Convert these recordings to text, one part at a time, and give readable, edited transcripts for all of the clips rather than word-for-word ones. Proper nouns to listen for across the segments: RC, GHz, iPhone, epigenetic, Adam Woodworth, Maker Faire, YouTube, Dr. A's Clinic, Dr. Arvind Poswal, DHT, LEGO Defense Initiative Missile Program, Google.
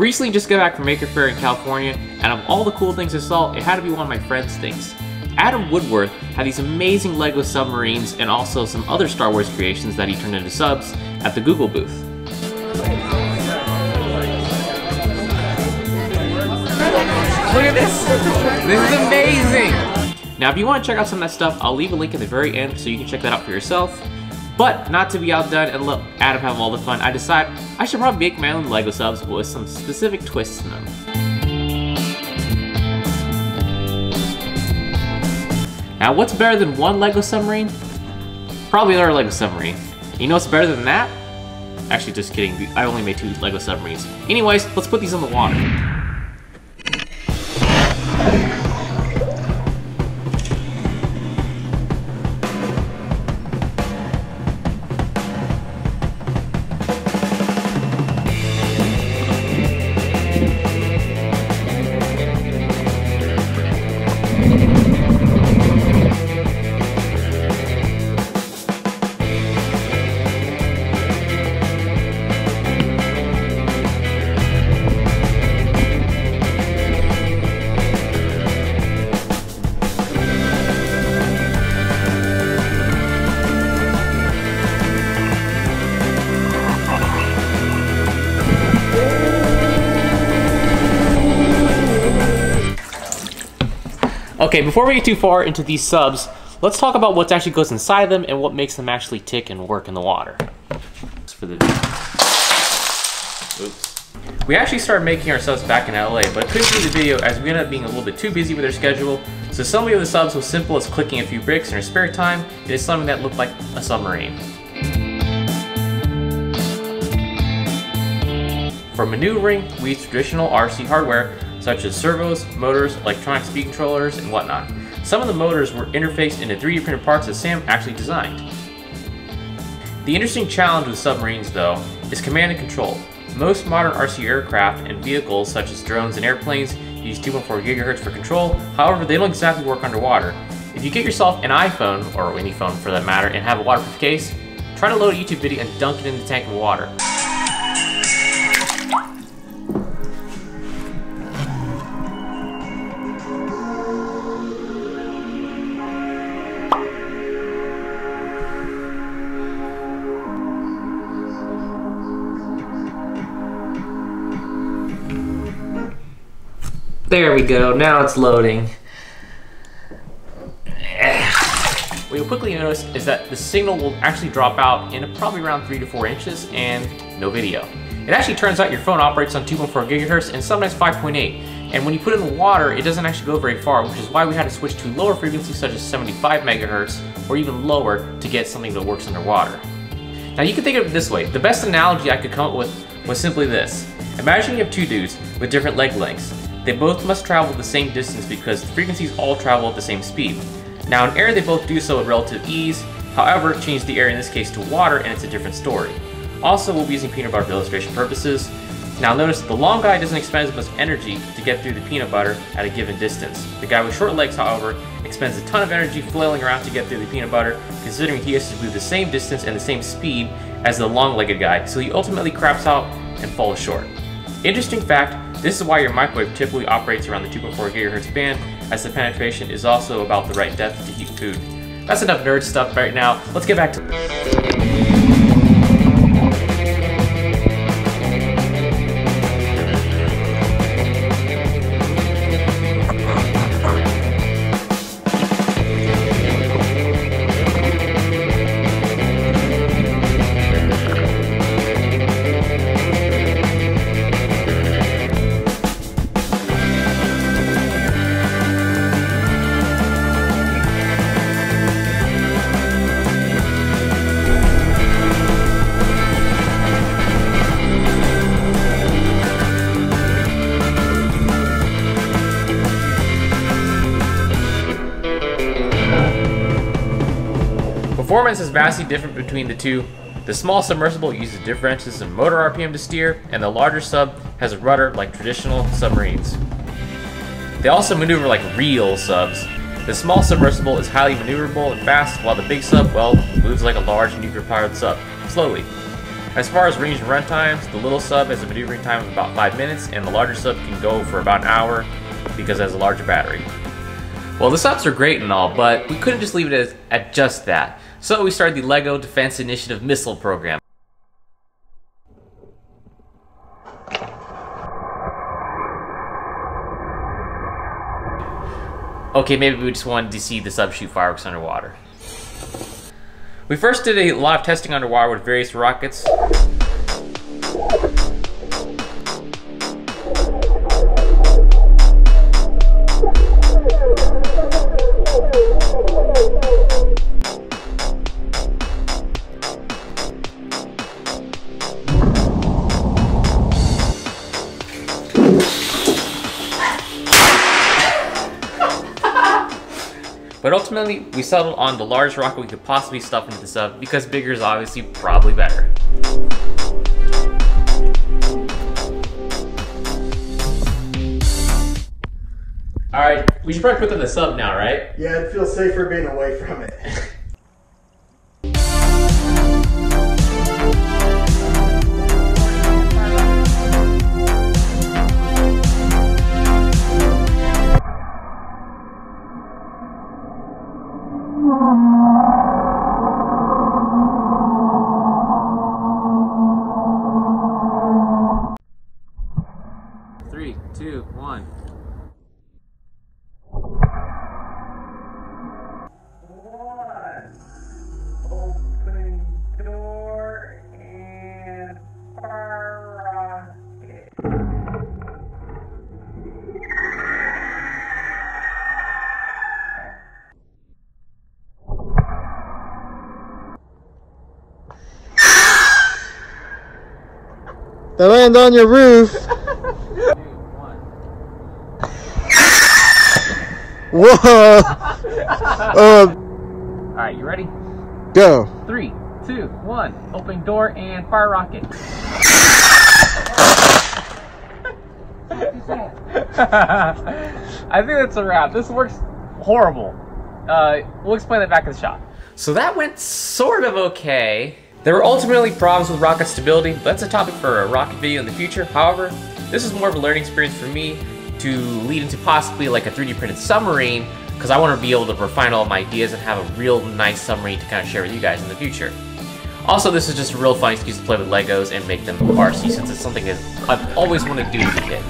recently just got back from Maker Faire in California, and of all the cool things I saw, it had to be one of my friend's things. Adam Woodworth had these amazing LEGO submarines and also some other Star Wars creations that he turned into subs at the Google booth. Look at this! This is amazing! Now if you want to check out some of that stuff, I'll leave a link at the very end so you can check that out for yourself. But not to be outdone and let Adam have all the fun, I decided I should probably make my own LEGO subs with some specific twists in them. Now what's better than one LEGO submarine? Probably another LEGO submarine. You know what's better than that? Actually, just kidding, I only made 2 LEGO submarines. Anyways, let's put these in the water. Okay, before we get too far into these subs, let's talk about what actually goes inside them and what makes them actually tick and work in the water. We actually started making our subs back in LA, but couldn't do the video as we ended up being a little bit too busy with our schedule, so some of the subs was simple as clicking a few bricks in our spare time, and it's something that looked like a submarine. For maneuvering, we use traditional RC hardware, such as servos, motors, electronic speed controllers, and whatnot. Some of the motors were interfaced into 3D printed parts that Sam actually designed. The interesting challenge with submarines, though, is command and control. Most modern RC aircraft and vehicles, such as drones and airplanes, use 2.4 GHz for control. However, they don't exactly work underwater. If you get yourself an iPhone, or any phone for that matter, and have a waterproof case, try to load a YouTube video and dunk it in the tank of water. There we go, now it's loading. What you'll quickly notice is that the signal will actually drop out in probably around 3 to 4 inches and no video. It actually turns out your phone operates on 2.4 GHz and sometimes 5.8, and when you put it in the water, it doesn't actually go very far, which is why we had to switch to lower frequencies such as 75 MHz or even lower to get something that works underwater. Now you can think of it this way. The best analogy I could come up with was simply this. Imagine you have two dudes with different leg lengths. They both must travel the same distance because the frequencies all travel at the same speed. Now in air they both do so at relative ease, however change the air in this case to water and it's a different story. Also we'll be using peanut butter for illustration purposes. Now notice the long guy doesn't expend as much energy to get through the peanut butter at a given distance. The guy with short legs however expends a ton of energy flailing around to get through the peanut butter considering he has to do the same distance and the same speed as the long-legged guy, so he ultimately craps out and falls short. Interesting fact. This is why your microwave typically operates around the 2.4 GHz band, as the penetration is also about the right depth to heat food. That's enough nerd stuff right now, let's get back to Performance is vastly different between the two. The small submersible uses differentials in motor RPM to steer, and the larger sub has a rudder like traditional submarines. They also maneuver like real subs. The small submersible is highly maneuverable and fast, while the big sub, well, moves like a large nuclear-powered sub, slowly. As far as range and run times, the little sub has a maneuvering time of about 5 minutes, and the larger sub can go for about an hour because it has a larger battery. Well, the subs are great and all, but we couldn't just leave it at just that. So we started the LEGO Defense Initiative Missile Program. Okay, maybe we just wanted to see the sub shoot fireworks underwater. We first did a lot of testing underwater with various rockets. But ultimately, we settled on the largest rocket we could possibly stuff into the sub because bigger is obviously probably better. Alright, we should probably put them in the sub now, right? Yeah, it feels safer being away from it. They land on your roof. 2, 1. Whoa! Alright, you ready? Go. 3, 2, 1. Open door and fire rocket. What is that? I think that's a wrap. This works horrible. We'll explain that back in the shop. So that went sort of okay. There were ultimately problems with rocket stability, but that's a topic for a rocket video in the future. However, this is more of a learning experience for me to lead into possibly like a 3D printed submarine, because I want to be able to refine all my ideas and have a real nice submarine to kind of share with you guys in the future. Also, this is just a real fun excuse to play with Legos and make them RC, since it's something that I've always wanted to do as a kid.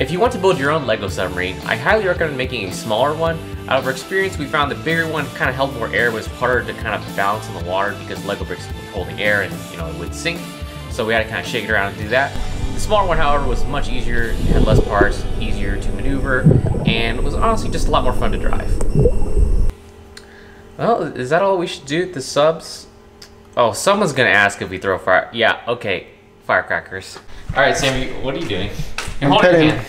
If you want to build your own LEGO submarine, I highly recommend making a smaller one. Out of our experience, we found the bigger one kind of held more air, was harder to kind of balance in the water because Lego bricks were holding air and, you know, it would sink. So we had to kind of shake it around and do that. The smaller one, however, was much easier, had less parts, easier to maneuver, and was honestly just a lot more fun to drive. Well, is that all we should do with the subs? Oh, someone's gonna ask if we throw fire. Yeah, okay, firecrackers. All right, Sammy, what are you doing? You're holding your hand.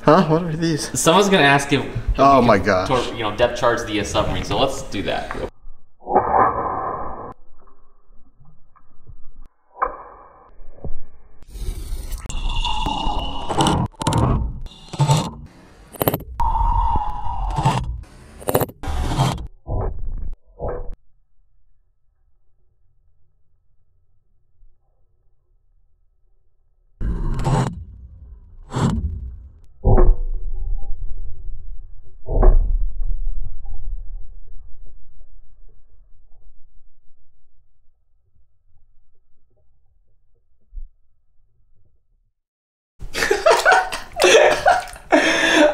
Huh? What are these? Someone's gonna ask if oh my gosh, you know, depth charge the submarine. So let's do that.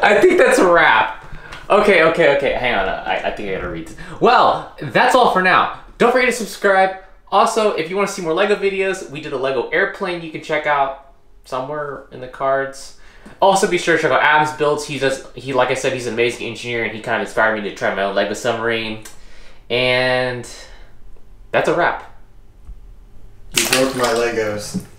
I think that's a wrap. Okay, hang on, I think I gotta read this. Well, that's all for now. Don't forget to subscribe. Also, if you want to see more LEGO videos, we did a LEGO airplane you can check out somewhere in the cards. Also, be sure to check out Adam's builds. He like I said, he's an amazing engineer, and he kind of inspired me to try my own LEGO submarine. And that's a wrap. You broke my Legos.